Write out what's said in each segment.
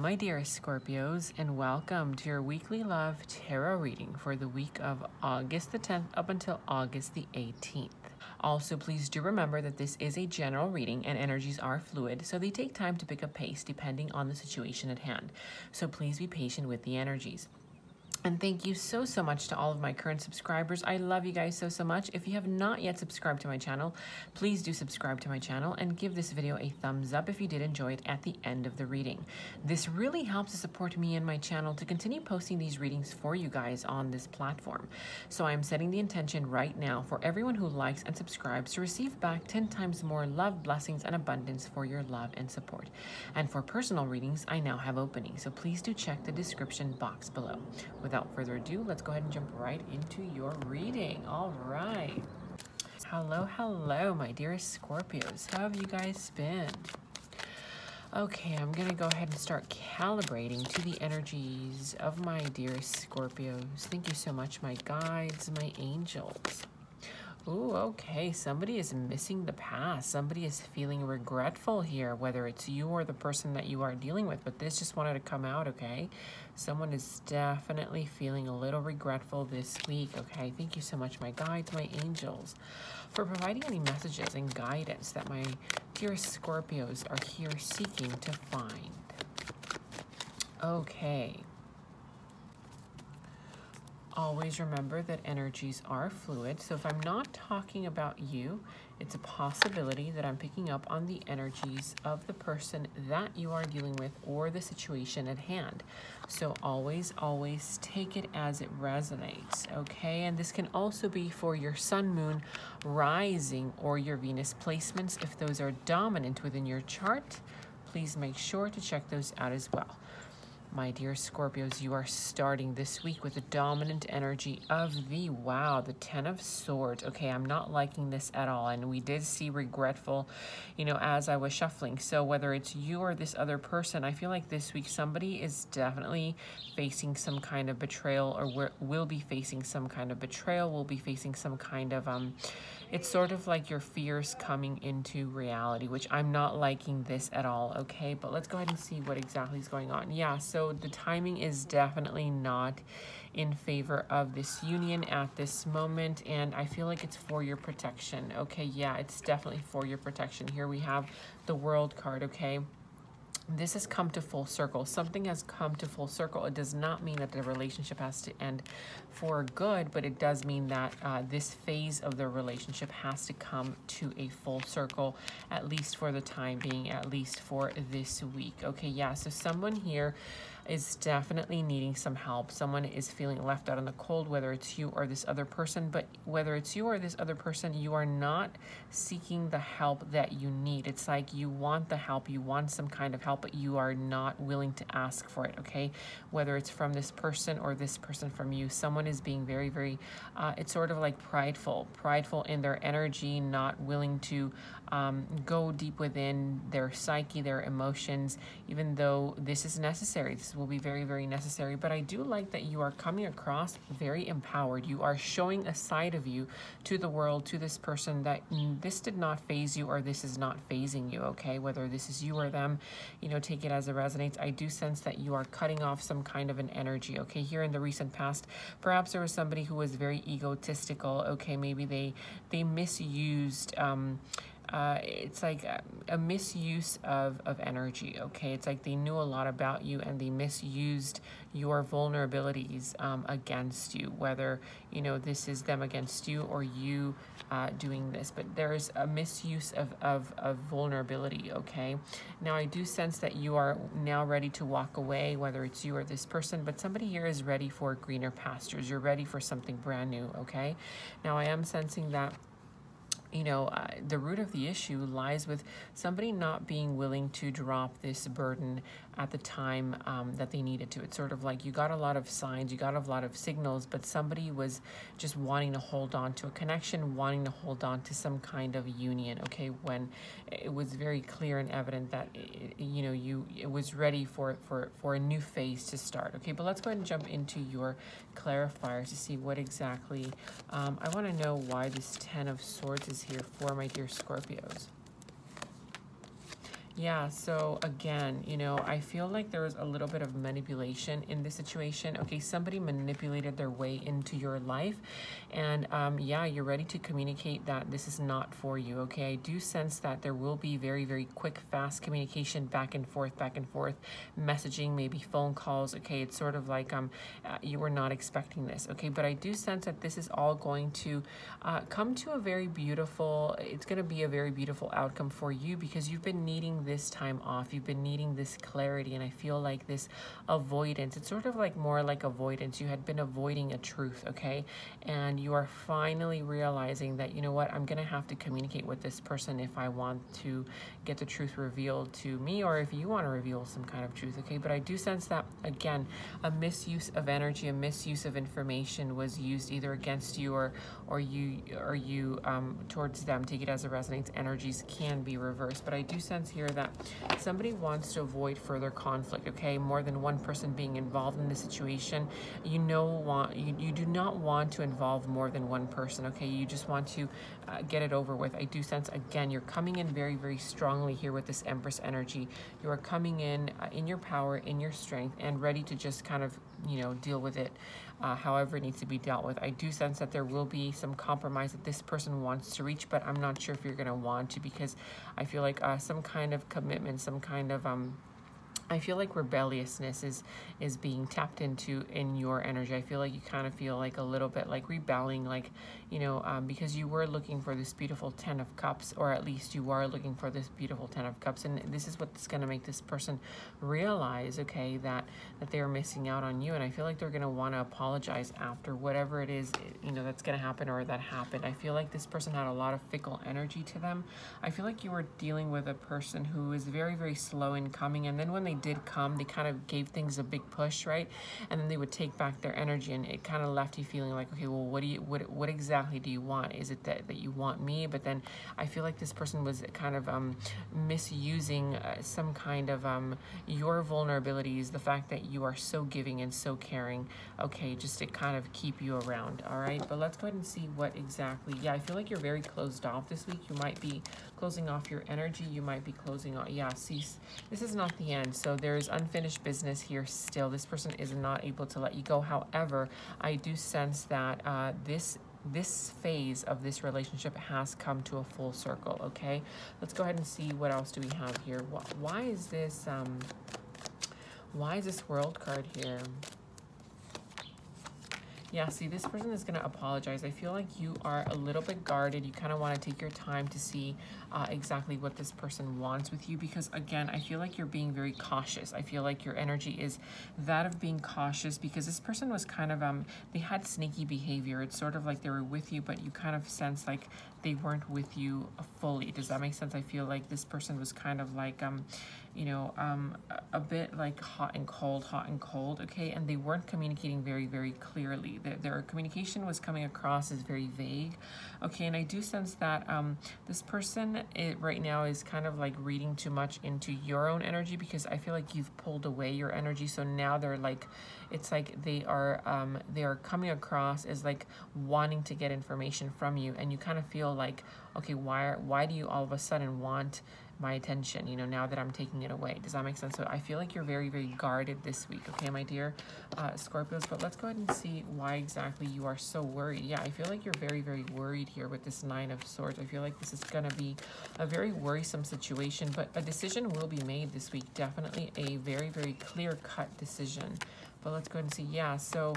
my dearest Scorpios, and welcome to your weekly love tarot reading for the week of August the 10th up until August the 18th. Also, please do remember that this is a general reading and energies are fluid, so they take time to pick up pace depending on the situation at hand. So please be patient with the energies. And thank you so much to all of my current subscribers. I love you guys so much. If you have not yet subscribed to my channel, please do subscribe to my channel and give this video a thumbs up if you did enjoy it at the end of the reading. This really helps to support me and my channel to continue posting these readings for you guys on this platform. So I'm setting the intention right now for everyone who likes and subscribes to receive back 10 times more love, blessings, and abundance for your love and support. And for personal readings, I now have openings, so please do check the description box below. Without further ado, let's go ahead and jump right into your reading. All right. Hello, my dearest Scorpios. How have you guys been? Okay, I'm going to go ahead and start calibrating to the energies of my dearest Scorpios. Thank you so much, my guides, my angels. Ooh, okay, somebody is missing the past. Somebody is feeling regretful here, whether it's you or the person that you are dealing with, but this just wanted to come out, okay? Someone is definitely feeling a little regretful this week, okay? Thank you so much, my guides, my angels, for providing any messages and guidance that my dear Scorpios are here seeking to find. Okay. Always remember that energies are fluid. So if I'm not talking about you, it's a possibility that I'm picking up on the energies of the person that you are dealing with or the situation at hand. So always take it as it resonates, okay? And this can also be for your sun, moon, rising, or your Venus placements. If those are dominant within your chart, please make sure to check those out as well. My dear Scorpios, you are starting this week with the dominant energy of the, wow, the 10 of Swords. Okay, I'm not liking this at all. And we did see regretful, you know, as I was shuffling. So whether it's you or this other person, I feel like this week somebody is definitely facing some kind of betrayal, or will be facing some kind of betrayal, will be facing some kind of, it's sort of like your fears coming into reality, which I'm not liking this at all, okay? But let's go ahead and see what exactly is going on. Yeah, so the timing is definitely not in favor of this union at this moment, and I feel like it's for your protection, okay? Yeah, it's definitely for your protection. Here we have the World card, okay? This has come to full circle. Something has come to full circle. It does not mean that the relationship has to end for good, but it does mean that this phase of the relationship has to come to a full circle, at least for the time being, at least for this week. Okay, yeah, so someone here is definitely needing some help. Someone is feeling left out in the cold, whether it's you or this other person, but whether it's you or this other person, you are not seeking the help that you need. It's like you want the help, you want some kind of help, but you are not willing to ask for it, okay? Whether it's from this person or this person from you, someone is being very, very, it's sort of like prideful in their energy, not willing to go deep within their psyche, their emotions, even though this is necessary. This will be very, very necessary, but I do like that you are coming across very empowered. You are showing a side of you to the world, to this person, that this did not phase you, or this is not phasing you, okay? Whether this is you or them, you know, take it as it resonates. I do sense that you are cutting off some kind of an energy, okay? Here in the recent past, perhaps there was somebody who was very egotistical, okay? Maybe they misused it's like a misuse of energy, okay? It's like they knew a lot about you and they misused your vulnerabilities against you, whether, you know, this is them against you or you doing this, but there's a misuse of vulnerability, okay? Now, I do sense that you are now ready to walk away, whether it's you or this person, but somebody here is ready for greener pastures. You're ready for something brand new, okay? Now, I am sensing that, you know, the root of the issue lies with somebody not being willing to drop this burden at the time that they needed to. It's sort of like you got a lot of signs, you got a lot of signals, but somebody was just wanting to hold on to a connection, wanting to hold on to some kind of union, okay, when it was very clear and evident that, you know, it was ready for a new phase to start, okay? But let's go ahead and jump into your clarifiers to see what exactly, I want to know why this 10 of Swords is here for my dear Scorpios. Yeah, so again, you know, I feel like there was a little bit of manipulation in this situation. Okay, somebody manipulated their way into your life, and yeah, you're ready to communicate that this is not for you. Okay, I do sense that there will be very, very quick, fast communication back and forth, messaging, maybe phone calls. Okay, it's sort of like you were not expecting this. Okay, but I do sense that this is all going to come to a very beautiful, it's going to be a very beautiful outcome for you, because you've been needing this time off, you've been needing this clarity, and I feel like this avoidance, it's sort of like more like avoidance, you had been avoiding a truth, okay, and you are finally realizing that, you know what, I'm gonna have to communicate with this person if I want to get the truth revealed to me, or if you want to reveal some kind of truth. Okay, but I do sense that again, a misuse of energy, a misuse of information was used either against you or you towards them. Take it as it resonates. Energies can be reversed, but I do sense here that somebody wants to avoid further conflict, okay? More than one person being involved in the situation. You do not want to involve more than one person, okay? You just want to get it over with. I do sense, again, you're coming in very, very strongly here with this Empress energy. You are coming in your power, in your strength, and ready to just kind of, you know, deal with it however it needs to be dealt with. I do sense that there will be some compromise that this person wants to reach, but I'm not sure if you're going to want to, because I feel like some kind of commitment, some kind of I feel like rebelliousness is being tapped into in your energy. I feel like you kind of feel like a little bit like rebelling, like, you know, because you were looking for this beautiful 10 of cups, or at least you are looking for this beautiful 10 of cups, and this is what's going to make this person realize, okay, that they're missing out on you, and I feel like they're going to want to apologize after whatever it is, you know, that's going to happen or that happened. I feel like this person had a lot of fickle energy to them. I feel like you were dealing with a person who is very, very slow in coming, and then when they did come, they kind of gave things a big push, right? And then they would take back their energy, and it kind of left you feeling like, okay, well, what exactly do you want? Is it that you want me? But then I feel like this person was kind of misusing some kind of your vulnerabilities, the fact that you are so giving and so caring, okay, just to kind of keep you around. All right, but let's go ahead and see what exactly. Yeah, I feel like you're very closed off this week. You might be closing off your energy, you might be closing off, yeah, see, this is not the end, so there's unfinished business here still. This person is not able to let you go. However, I do sense that this phase of this relationship has come to a full circle. Okay, let's go ahead and see what else do we have here. Why is this World card here? Yeah, see, this person is going to apologize. I feel like you are a little bit guarded. You kind of want to take your time to see exactly what this person wants with you, because, again, I feel like you're being very cautious. I feel like your energy is that of being cautious, because this person was kind of, they had sneaky behavior. It's sort of like they were with you, but you kind of sense like they weren't with you fully. Does that make sense? I feel like this person was kind of like, you know, a bit like hot and cold, okay? And they weren't communicating very, very clearly. Their communication was coming across as very vague, okay? And I do sense that this person right now is kind of like reading too much into your own energy, because I feel like you've pulled away your energy, so now they're like, it's like they are coming across as like wanting to get information from you, and you kind of feel like, okay, why do you all of a sudden want my attention, you know, now that I'm taking it away? Does that make sense? So I feel like you're very, very guarded this week, okay, my dear Scorpios. But let's go ahead and see why exactly you are so worried. Yeah, I feel like you're very, very worried here with this 9 of swords. I feel like this is going to be a very worrisome situation, but a decision will be made this week. Definitely a very, very clear-cut decision. But let's go ahead and see. Yeah, so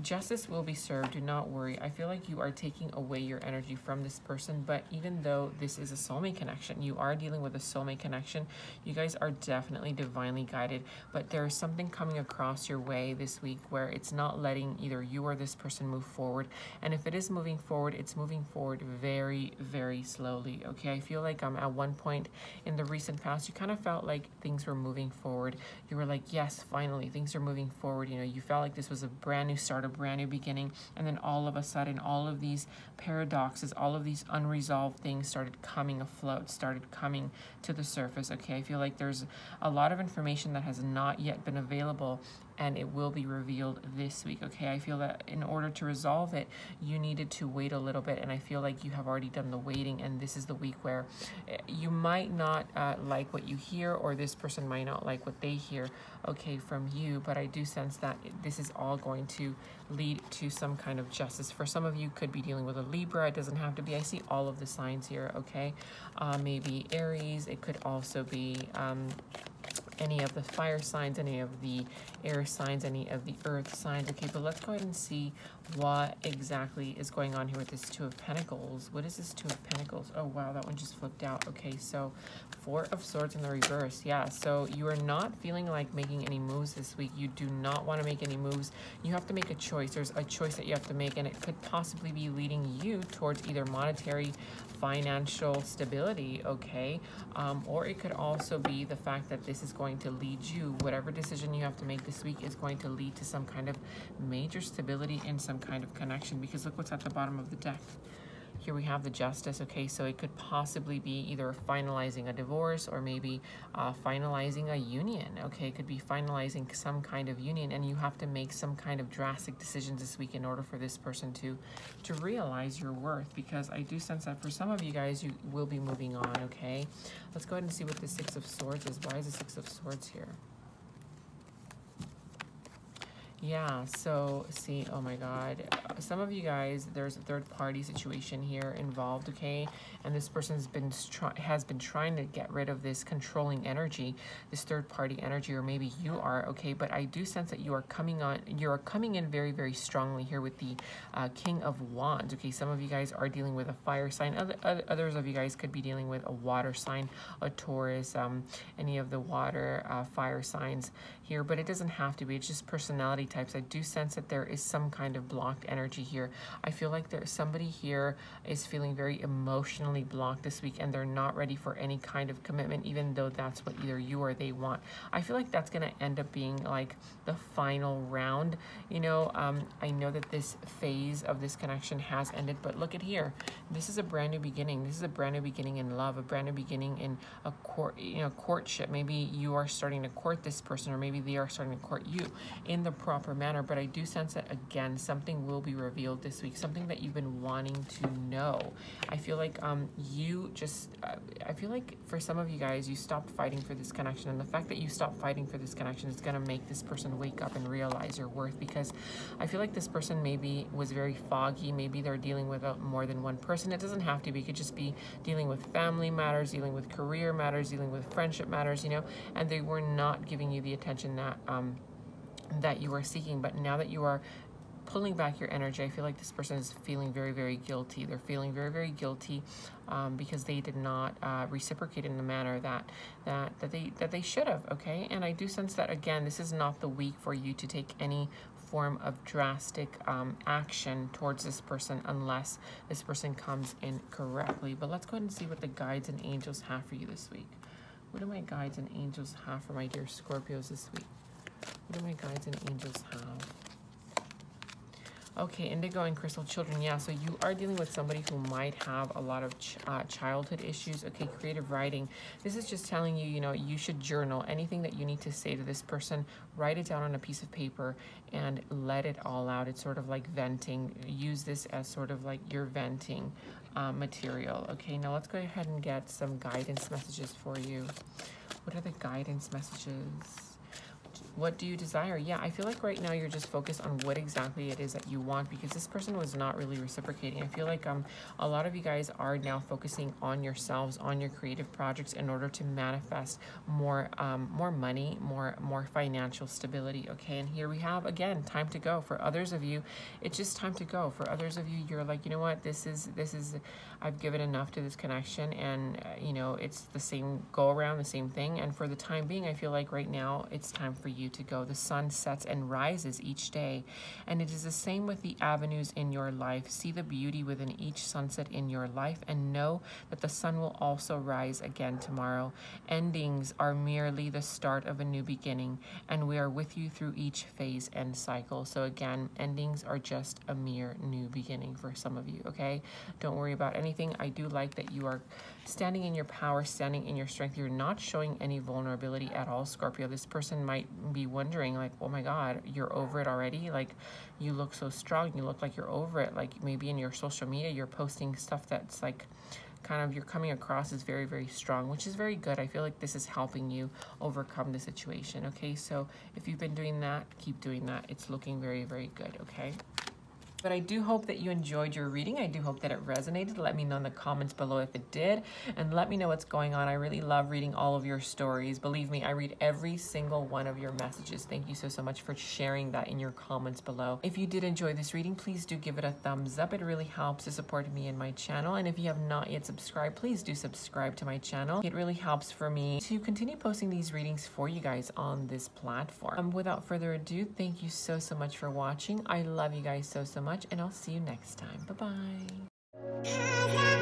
justice will be served. Do not worry. I feel like you are taking away your energy from this person, but even though this is a soulmate connection, you are dealing with a soulmate connection. You guys are definitely divinely guided, but there is something coming across your way this week where it's not letting either you or this person move forward. And if it is moving forward, it's moving forward very, very slowly. Okay, I feel like at one point in the recent past, you kind of felt like things were moving forward. You were like, yes, finally, things are moving forward. You know, you felt like this was a brand new start, a brand new beginning, and then all of a sudden, all of these paradoxes, all of these unresolved things started coming afloat, started coming to the surface. Okay, I feel like there's a lot of information that has not yet been available and it will be revealed this week, okay? I feel that in order to resolve it, you needed to wait a little bit, and I feel like you have already done the waiting, and this is the week where you might not like what you hear, or this person might not like what they hear, okay, from you, but I do sense that this is all going to lead to some kind of justice. For some of you, could be dealing with a Libra. It doesn't have to be. I see all of the signs here, okay? Maybe Aries. It could also be any of the fire signs, any of the air signs, any of the earth signs. Okay, but let's go ahead and see what exactly is going on here with this Two of Pentacles. What is this Two of Pentacles? Oh, wow, that one just flipped out. Okay, so Four of Swords in the reverse. Yeah, so you are not feeling like making any moves this week. You do not want to make any moves. You have to make a choice. There's a choice that you have to make, and it could possibly be leading you towards either monetary, financial stability, okay? Or it could also be the fact that this is going to lead you, whatever decision you have to make this week is going to lead to some kind of major stability and some kind of connection, because look what's at the bottom of the deck. Here we have the Justice, okay, so it could possibly be either finalizing a divorce or maybe finalizing a union, okay? It could be finalizing some kind of union, and you have to make some kind of drastic decisions this week in order for this person to realize your worth, because I do sense that for some of you guys, you will be moving on, okay? Let's go ahead and see what the Six of Swords is. Why is the Six of Swords here? Yeah, so see, oh my God, some of you guys, there's a third party situation here involved, okay? And this person's has been trying to get rid of this controlling energy, this third party energy, or maybe you are, okay? But I do sense that you are coming in very, very strongly here with the King of Wands, okay? Some of you guys are dealing with a fire sign. Others of you guys could be dealing with a water sign, a Taurus, any of the water fire signs here, but it doesn't have to be. It's just personality types. I do sense that there is some kind of blocked energy here. I feel like there's somebody here is feeling very emotionally blocked this week, and they're not ready for any kind of commitment, even though that's what either you or they want. I feel like that's going to end up being like the final round. You know, I know that this phase of this connection has ended, but look at here. This is a brand new beginning. This is a brand new beginning in love, a brand new beginning in a courtship. Maybe you are starting to court this person, or maybe they are starting to court you in the proper manner, but I do sense that again something will be revealed this week, something that you've been wanting to know. I feel like I feel like for some of you guys, you stopped fighting for this connection, and the fact that you stopped fighting for this connection is going to make this person wake up and realize your worth, because I feel like this person maybe was very foggy. Maybe they're dealing with more than one person. It doesn't have to be. It could just be dealing with family matters, dealing with career matters, dealing with friendship matters, you know, and they were not giving you the attention that that you were seeking. But now that you are pulling back your energy, I feel like this person is feeling very, very guilty. They're feeling very, very guilty because they did not reciprocate in the manner that they should have, okay? And I do sense that, again, this is not the week for you to take any form of drastic action towards this person unless this person comes in correctly. But let's go ahead and see what the guides and angels have for you this week. What do my guides and angels have for my dear Scorpios this week? What do my guides and angels have? Okay, Indigo and Crystal Children. Yeah, so you are dealing with somebody who might have a lot of childhood issues. Okay, Creative Writing. This is just telling you, you know, you should journal anything that you need to say to this person. Write it down on a piece of paper and let it all out. It's sort of like venting. Use this as sort of like your venting material. Okay, now let's go ahead and get some guidance messages for you. What are the guidance messages? What do you desire? Yeah, I feel like right now you're just focused on what exactly it is that you want, because this person was not really reciprocating. I feel like a lot of you guys are now focusing on yourselves, on your creative projects, in order to manifest more money, more financial stability, okay? And here we have, again, time to go. For others of you, it's just time to go. For others of you, you're like, you know what, this is I've given enough to this connection, and you know, it's the same go around, the same thing. And for the time being, I feel like right now it's time for you to go. The sun sets and rises each day, and it is the same with the avenues in your life. See the beauty within each sunset in your life, and know that the sun will also rise again tomorrow. Endings are merely the start of a new beginning, and we are with you through each phase and cycle. So again, endings are just a mere new beginning for some of you, okay? Don't worry about anything. I do like that you are standing in your power, standing in your strength. You're not showing any vulnerability at all, Scorpio. This person might be wondering, like, oh my God, you're over it already? Like, you look so strong. You look like you're over it. Like, maybe in your social media, you're posting stuff that's like, kind of, you're coming across as very, very strong, which is very good. I feel like this is helping you overcome the situation, okay? So if you've been doing that, keep doing that. It's looking very, very good, okay? But I do hope that you enjoyed your reading. I do hope that it resonated. Let me know in the comments below if it did, and let me know what's going on. I really love reading all of your stories. Believe me, I read every single one of your messages. Thank you so, so much for sharing that in your comments below. If you did enjoy this reading, please do give it a thumbs up. It really helps to support me and my channel. And if you have not yet subscribed, please do subscribe to my channel. It really helps for me to continue posting these readings for you guys on this platform. Without further ado, thank you so, so much for watching. I love you guys so, so much. And I'll see you next time. Bye-bye.